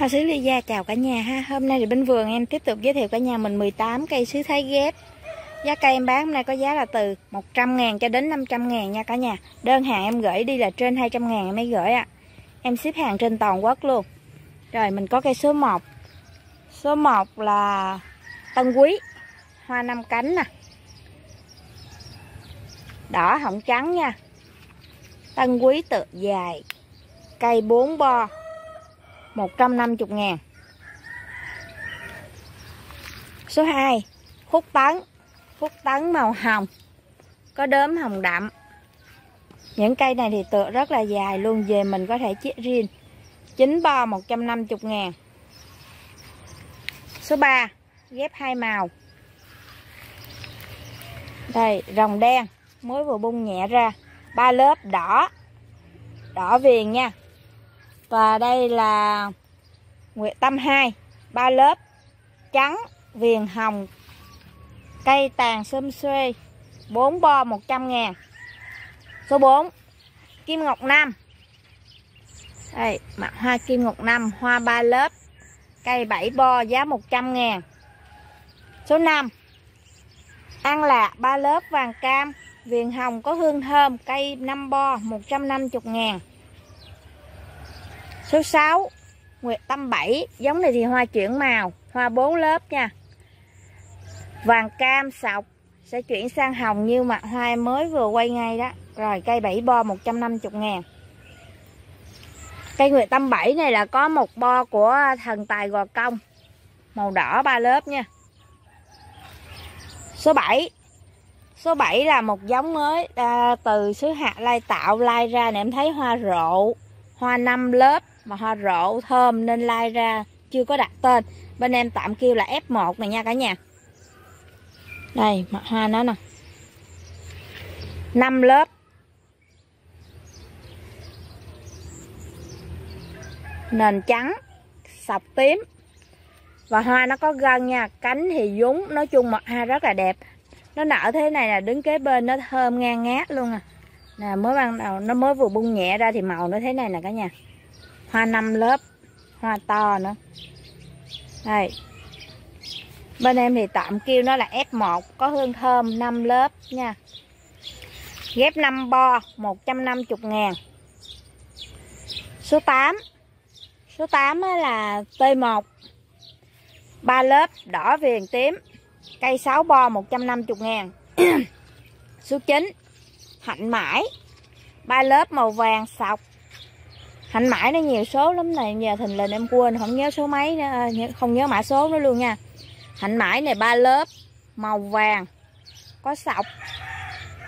Hoa sứ Lê Gia chào cả nhà ha. Hôm nay thì bên vườn em tiếp tục giới thiệu cả nhà mình 18 cây sứ Thái ghép. Giá cây em bán hôm nay có giá là từ 100.000 cho đến 500.000 nha cả nhà. Đơn hàng em gửi đi là trên 200.000 em mới gửi ạ. Em ship hàng trên toàn quốc luôn. Rồi mình có cây số 1. Số 1 là Tân Quý, hoa 5 cánh nè, đỏ hỏng trắng nha. Tân Quý tựa dài, cây 4 bo, 150.000. Số 2 Khúc tấn. Khúc tấn màu hồng, có đốm hồng đậm. Những cây này thì tựa rất là dài luôn, về mình có thể chiết riêng. 9 bo 150.000. Số 3 ghép 2 màu. Đây, rồng đen mới vừa bung nhẹ ra, 3 lớp đỏ, đỏ viền nha. Và đây là Nguyệt Tâm 2, 3 lớp trắng viền hồng, cây tàn xum xuê, 4 bo 100.000. Số 4 Kim Ngọc Nam. Đây, mặt hoa Kim Ngọc Nam, hoa 3 lớp, cây 7 bo, giá 100.000. Số 5 Ăn Lạ, 3 lớp vàng cam, viền hồng có hương thơm, cây 5 bo, 150.000. Số 6 Nguyệt Tâm 7, giống này thì hoa chuyển màu, hoa 4 lớp nha. Vàng cam sọc sẽ chuyển sang hồng như mặt hoa mới vừa quay ngay đó. Rồi cây 7 bo 150.000. Cây Nguyệt Tâm 7 này là có một bo của thần tài Gò Công, màu đỏ 3 lớp nha. Số 7. Số 7 là một giống mới từ xứ Hạ Lai tạo, lai ra nè, em thấy hoa rộ, hoa 5 lớp mà hoa rộ thơm nên lai ra chưa có đặt tên. Bên em tạm kêu là F1 này nha cả nhà. Đây, mặt hoa nó nè, 5 lớp. Nền trắng, sọc tím. Và hoa nó có gân nha, cánh thì dúng. Nói chung mặt hoa rất là đẹp. Nó nở thế này là đứng kế bên nó thơm ngang ngát luôn à. Nè, mới ban đầu nó mới vừa bung nhẹ ra thì màu nó thế này nè cả nhà. Hoa 5 lớp, hoa to nữa. Đây, bên em thì tạm kêu nó là F1, có hương thơm 5 lớp nha. Ghép 5 bo 150.000. Số 8. Số 8 là T1, 3 lớp đỏ viền tím, cây 6 bo 150.000. Số 9 Hạnh Mãi, 3 lớp màu vàng sọc. Hạnh Mãi nó nhiều số lắm này, giờ thình lình em quên không nhớ số mấy nữa, không nhớ mã số nữa luôn nha. Hạnh Mãi này 3 lớp màu vàng có sọc,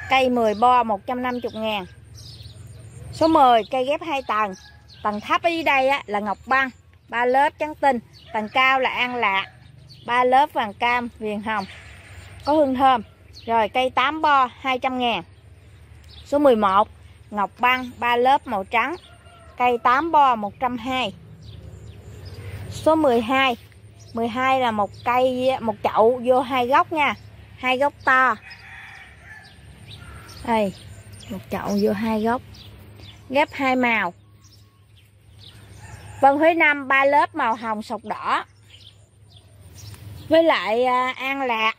cây 10 bo 150.000. Số 10 cây ghép 2 tầng. Tầng thấp ở dưới đây á, là Ngọc Băng, 3 lớp trắng tinh. Tầng cao là Ăn Lạ, 3 lớp vàng cam viền hồng, có hương thơm. Rồi cây 8 bo 200.000. Số 11 Ngọc Băng, 3 lớp màu trắng, cây 8 bo 120. Số 12 là một cây, một chậu vô 2 gốc nha, 2 gốc to. Đây, một chậu vô 2 gốc, ghép 2 màu. Vân Huế 5, 3 lớp màu hồng sọc đỏ. Với lại An Lạc.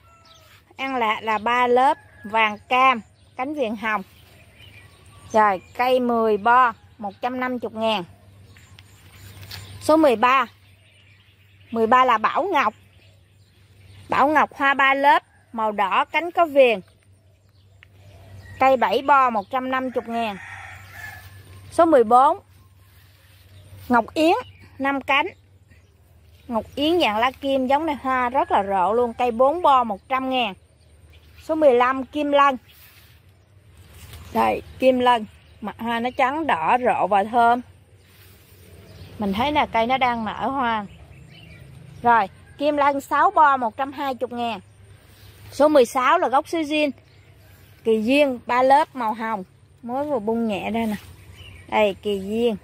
An Lạc là 3 lớp vàng cam, cánh viền hồng. Rồi, cây 10 bo 150.000. Số 13. 13 là Bảo Ngọc. Bảo Ngọc hoa 3 lớp, màu đỏ, cánh có viền. Cây 7 bo 150.000. Số 14. Ngọc yến 5 cánh. Ngọc yến dạng lá kim, giống này hoa rất là rộ luôn, cây 4 bo 100.000. Số 15 Kim Lân. Đây, Kim Lân, mặt hoa nó trắng đỏ rộ và thơm. Mình thấy là cây nó đang nở hoa. Rồi, Kim Lân 6 bo 120.000. Số 16 là gốc sứ Duyên. Kỳ duyên 3 lớp màu hồng, mới vừa bung nhẹ ra nè. Đây, kỳ duyên.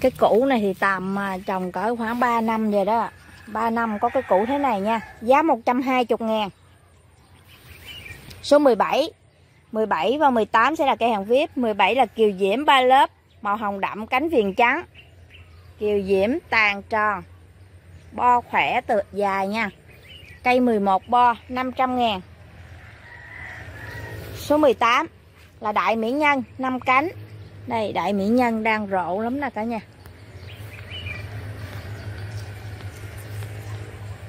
Cái củ này thì tầm trồng cỡ khoảng 3 năm rồi đó. 3 năm có cái củ thế này nha, giá 120.000. Số 17. 17 và 18 sẽ là cây hàng VIP. 17 là Kiều Diễm, 3 lớp màu hồng đậm, cánh viền trắng. Kiều Diễm tàn tròn, bo khỏe tựa dài nha. Cây 11 bo 500.000. Số 18 là đại mỹ nhân 5 cánh. Đây, đại mỹ nhân đang rộ lắm nè cả nhà.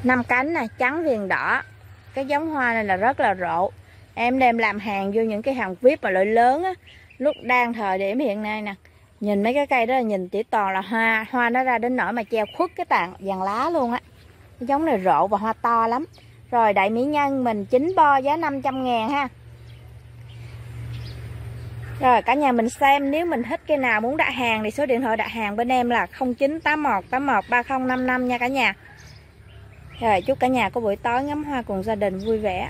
5 cánh nè, trắng viền đỏ. Cái giống hoa này là rất là rộ. Em đem làm hàng vô những cái hàng VIP mà loại lớn á. Lúc đang thời điểm hiện nay nè, nhìn mấy cái cây đó là nhìn chỉ toàn là hoa. Hoa nó ra đến nỗi mà che khuất cái tàn vàng lá luôn á. Cái giống này rộ và hoa to lắm. Rồi đại mỹ nhân mình 9 bo giá 500.000 ha. Rồi cả nhà mình xem, nếu mình thích cây nào muốn đặt hàng thì số điện thoại đặt hàng bên em là 0981813055 nha cả nhà. Rồi chúc cả nhà có buổi tối ngắm hoa cùng gia đình vui vẻ.